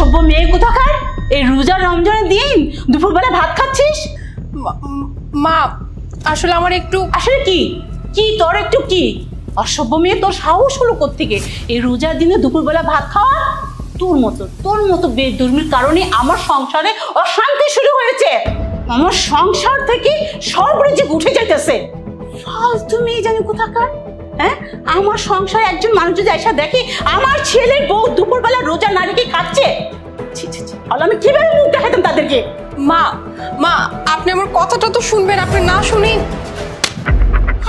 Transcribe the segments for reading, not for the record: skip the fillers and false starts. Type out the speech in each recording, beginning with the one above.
অসভ্য মেয়ে কোথাকার, এই রোজা রমজানের দিন দুপুরবেলা ভাত খাচ্ছিস? মা আসলে আমার একটু, আসলে কি কি তোর একটু কি অসভ্য মেয়ে, তোর সাহস হলো কোত্থেকে এই রোজার দিনে দুপুরবেলা ভাত খাওয়া? তোর মতো বেদর্মীর কারণে আমার সংসারে অশান্তি শুরু হয়েছে, আমার সংসার থেকে সর্বরিজিক উঠে যাইতেছে। ফালতু মেয়ে জানি কোথাকার। হ্যাঁ, আমার সংসারে একজন মানুষ যদি এসে দেখে আমার ছেলের বউ দুপুরবেলা রোজা না রেখে খাচ্ছে, তাহলে আমি কিভাবে মুখ দেখাতাম তাদেরকে? মা মা আপনি আমার কথাটা তো শুনবেন, আপনি না শুনি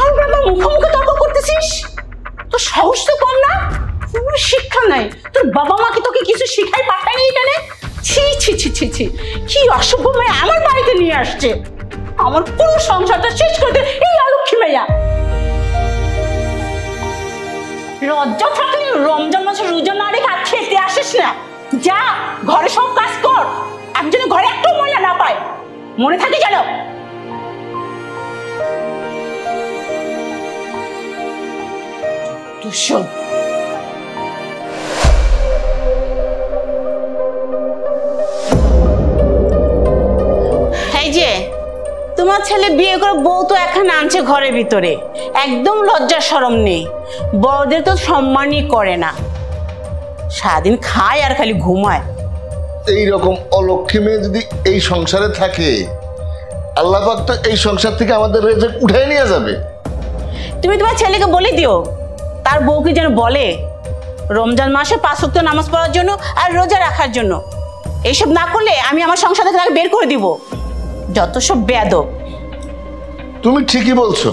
আমরা আমার মুখোমুখি তর্ক করতেছিস? তোর সাহস তো কম না, কোনো শিক্ষা নাই। তোর বাবা মা কি তোকে কিছু শিখাই পাঠায়নি এখানে? ছি ছি ছি ছি ছি, কি অসভ্য মেয়ে আমার বাড়িতে নিয়ে আসছে, আমার পুরো সংসারটা শেষ করতে এই অলক্ষী মেয়া। লজ্জা থাকলে রমজান মাসে রোজা না রেখে খেতে আসিস না, যা ঘরে সব কাজ কর, আমি যেন ঘরে একটু ময়লা না পাই, মনে থাকে যেন। দুশো তোমার ছেলে বিয়ে করে বউ তো এখানে আনছে ঘরের ভিতরে, একদম লজ্জা শরম নেই, বড়দের তো সম্মানই করে না, সারাদিন খায় আর খালি ঘুমায়। এইরকম অলক্ষী মেয়ে যদি এই সংসারে থাকে, আল্লাহ পাক তো এই সংসার থেকে আমাদের রিজিক উঠাই নিয়ে যাবে। তুমি তোমার ছেলেকে বলে দিও, তার বউকে যেন বলে রমজান মাসে 5 ওয়াক্ত নামাজ পড়ার জন্য আর রোজা রাখার জন্য, এইসব না করলে আমি আমার সংসার থেকে তাকে বের করে দিব। যত সব বেয়াদব। তুমি ঠিকই বলছো,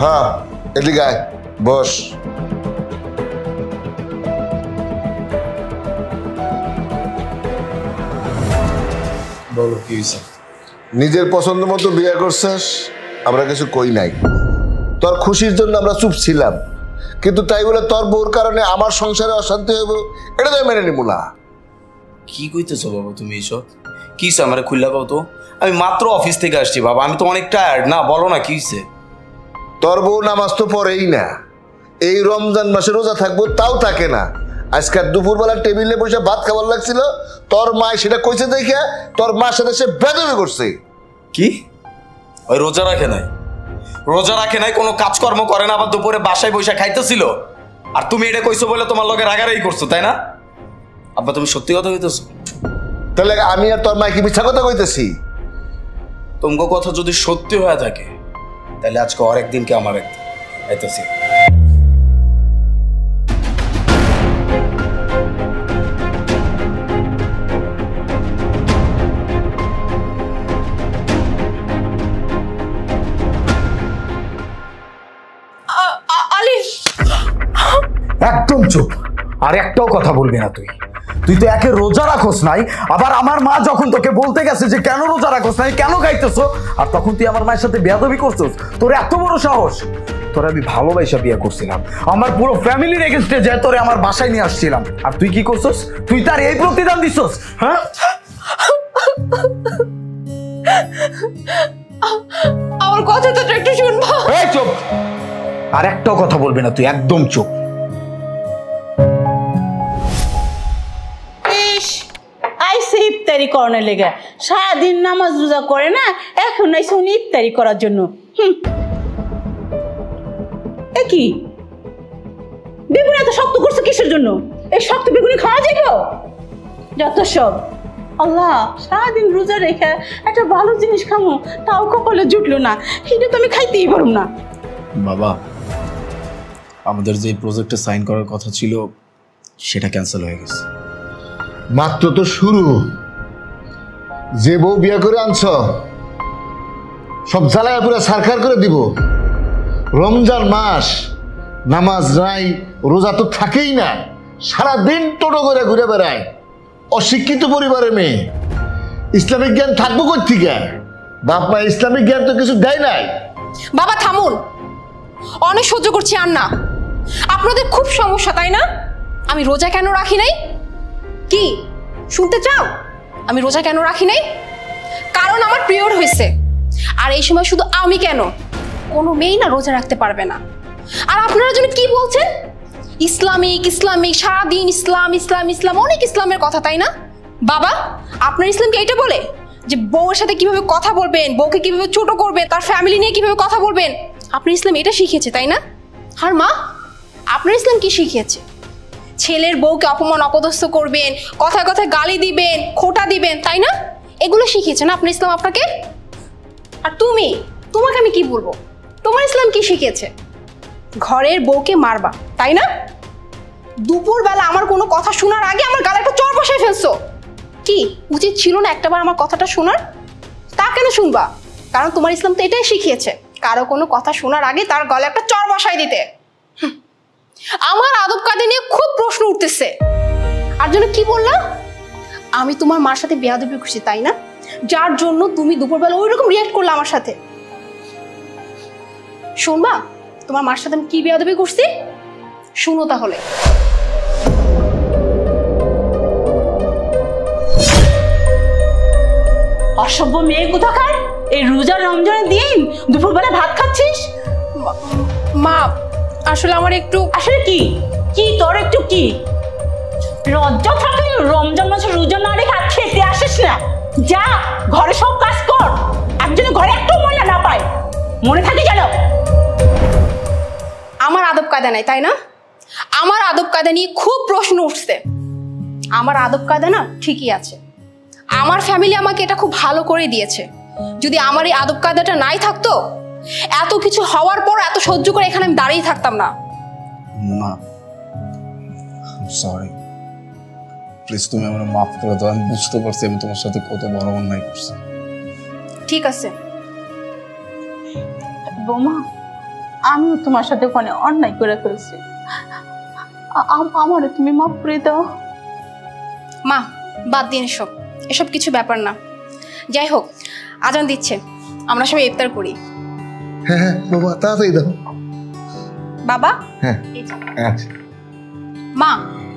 হ্যাঁ এদিকে আয়, বস। বলো কি হয়েছে? নিজের পছন্দ মতো বিয়ে করছিস, আমরা কিছু কই নাই, তোর খুশির জন্য আমরা চুপ ছিলাম, কিন্তু তাই বলে তোর বউর কারণে আমার সংসারে অশান্তি হইব, এটা তাই মেনে নিব না। কি কইতেছো বাবা তুমি এইসব? কি আমারে খুইলা পাও তো, আমি মাত্র অফিস থেকে আসছি বাবা, আমি তো অনেক টায়ার্ড, না বলো না কি হইছে? তোর বউ নামাজ তো পড়েই না, এই রমজান মাসে রোজা থাকবো তাও থাকে না। আজকাল দুপুরবেলা টেবিলে বসে ভাত খাবার লাগছিল, তোর মা সেটা কইছে দেখে তোর মার সাথে সে বেদবি করছে। কি ওই রোজা রাখে নাই, কোনো কাজকর্ম করে না, আবার দুপুরে বাসায় বসে খাইতেছিল, আর তুমি এটা কইছো বলে তোমার লগে রাগারাগি করছো, তাই না? আব্বা তুমি সত্যি কথা কইতেছো? তাহলে আমি আর তোর মা কি মিথ্যা কথা কইতেছি? তোমার কথা যদি সত্যি হয়ে থাকে তাহলে আজকে আরেক দিনকে আমার আইতেছি। একদম চুপ, আর একটাও কথা বলবি না। তুই তো একে রোজা রাখোস নাই, আবার আমার মা যখন তোকে বলতে গেছে যে কেন রোজা রাখোস নাই, কেন খাইতেছো, আর তখন তুই আমার মায়ের সাথে বেয়াদবি করছিস। তোর এত বড় সাহস! তোর আমি ভালোবাসা বিয়ে করছিলাম, আমার পুরো ফ্যামিলির এগেইনস্টে যে তোরে আমার বাসায় নিয়ে আসছিলাম, আর তুই কি করছিস? তুই তার এই প্রতিদান দিছিস? হ্যাঁ আমার কথা তো একটু শুনবা। এই চুপ, আর একটাও কথা বলবি না তুই, একদম চুপ। ইফতারি করানোর লেগে সারাদিন নামাজ রোজা করে না, এখন আইসে উনি ইফতারি করার জন্য। এ কি বেগুন এত শক্ত করছো কিসের জন্য? এই শক্ত বেগুনি খাওয়া যায় গো? যত সব! আল্লাহ, সারাদিন রোজা রেখে একটা ভালো জিনিস খামো তাও কপালে জুটলো না, সেটা তো আমি খাইতেই পারব না। বাবা আমাদের যে প্রজেক্টে সাইন করার কথা ছিল সেটা ক্যান্সেল হয়ে গেছে। মাত্র তো শুরু, যে বউ বিয়ে করে আনছ সব জ্বালায় পুরো সরকার করে দিব। রমজান মাস নামাজ নাই, রোজা তো থাকেই না, সারাদিন টোটো করে ঘুরে বেড়ায়, অশিক্ষিত পরিবারের মেয়ে, ইসলামিক জ্ঞান থাকবো কোথেকে? বাপ মা ইসলামিক জ্ঞান তো কিছু দেয় নাই। বাবা থামুন, অনেক সহ্য করছি আর না। আপনাদের খুব সমস্যা তাই না? আমি রোজা কেন রাখি নাই কি শুনতে চাও? আমি রোজা কেন রাখি নাই? কারণ আমার পিরিয়ড হয়েছে, আর এই সময় শুধু আমি কেন, কোনো মেয়ে না রোজা রাখতে পারবে না। আর আপনারা যেন কি বলছেন ইসলামিক ইসলামিক সারাদিন ইসলাম ইসলাম ইসলাম অনেক ইসলামের কথা তাই না বাবা আপনার ইসলাম কি এটা বলে যে বউয়ের সাথে কিভাবে কথা বলবেন বউকে কিভাবে ছোট করবে তার ফ্যামিলি নিয়ে কিভাবে কথা বলবেন আপনার ইসলাম এটা শিখিয়েছে তাই না আর মা আপনার ইসলাম কি শিখিয়েছে ছেলের বউকে অপমান অপদস্থ করবেন কথায় কথায় গালি দিবেন খোটা দিবেন তাই না এগুলো শিখিয়েছে না আপনার ইসলাম আপনাকে আর তুমি তোমাকে আমি কি বলবো তোমার ইসলাম কি শিখিয়েছে ঘরের বউকে মারবা তাই না দুপুরবেলা আমার কোনো কথা শোনার আগে আমার গালে একটা চড় বসিয়ে ফেলছো কি উচিত ছিল না একটাবার আমার কথাটা শোনার তা কেন শুনবা কারণ তোমার ইসলাম তো এটাই শিখিয়েছে কারো কোনো কথা শোনার আগে তার গলে একটা চড় বসাই দিতে আমার আদব কায়দা নিয়ে খুব প্রশ্ন উঠতেছে আর জন্য কি বললাম আমি তোমার মার সাথে বেয়াদবি করছি তাই না যার জন্য তুমি দুপুরবেলা ওইরকম রিঅ্যাক্ট করলে আমার সাথে শুনবা তোমার মার সাথে আমি কি বেয়াদবি করছি শুনো তাহলে অসভ্য মেয়ে কোথাকার এই রোজা রমজানের দিন দুপুরবেলা ভাত খাচ্ছিস মা আসলে আমার একটু আসলে কি কি তোর একটু কি লজ্জা থাকে রমজান মাসে রোজা না রেখে আর খেতে আসিস না যা ঘরে সব কাজ কর একজন ঘরে একটু মজা না পায় মনে থাকে জানো আমার আদব কায়দা নাই তাই না আমার আদব কায়দা নিয়ে খুব প্রশ্ন উঠছে আমার আদব কায়দা না ঠিকই আছে আমার ফ্যামিলি আমাকে এটা খুব ভালো করে দিয়েছে যদি আমার এই আদব কায়দাটা নাই থাকতো এত কিছু হওয়ার পর এত সহ্য করে এখানে আমি দাঁড়িয়ে থাকতাম না মা সরি প্লিজ তুমি আমাকে মাফ করে দাও আমি বুঝতে পারছি আমি তোমার সাথে কত বড় অন্যায় করছি ঠিক আছে বৌমা আমিও তোমার সাথে ওখানে অন্যায় করে ফেলছি আমারও তুমি মাফ করে দাও মা বাদ দিন সব এসব কিছু ব্যাপার না যাই হোক আজান দিচ্ছে আমরা সবাই ইফতার করি হ্যাঁ হ্যাঁ বাবা তাড়াতাড়ি দাও বাবা হ্যাঁ মা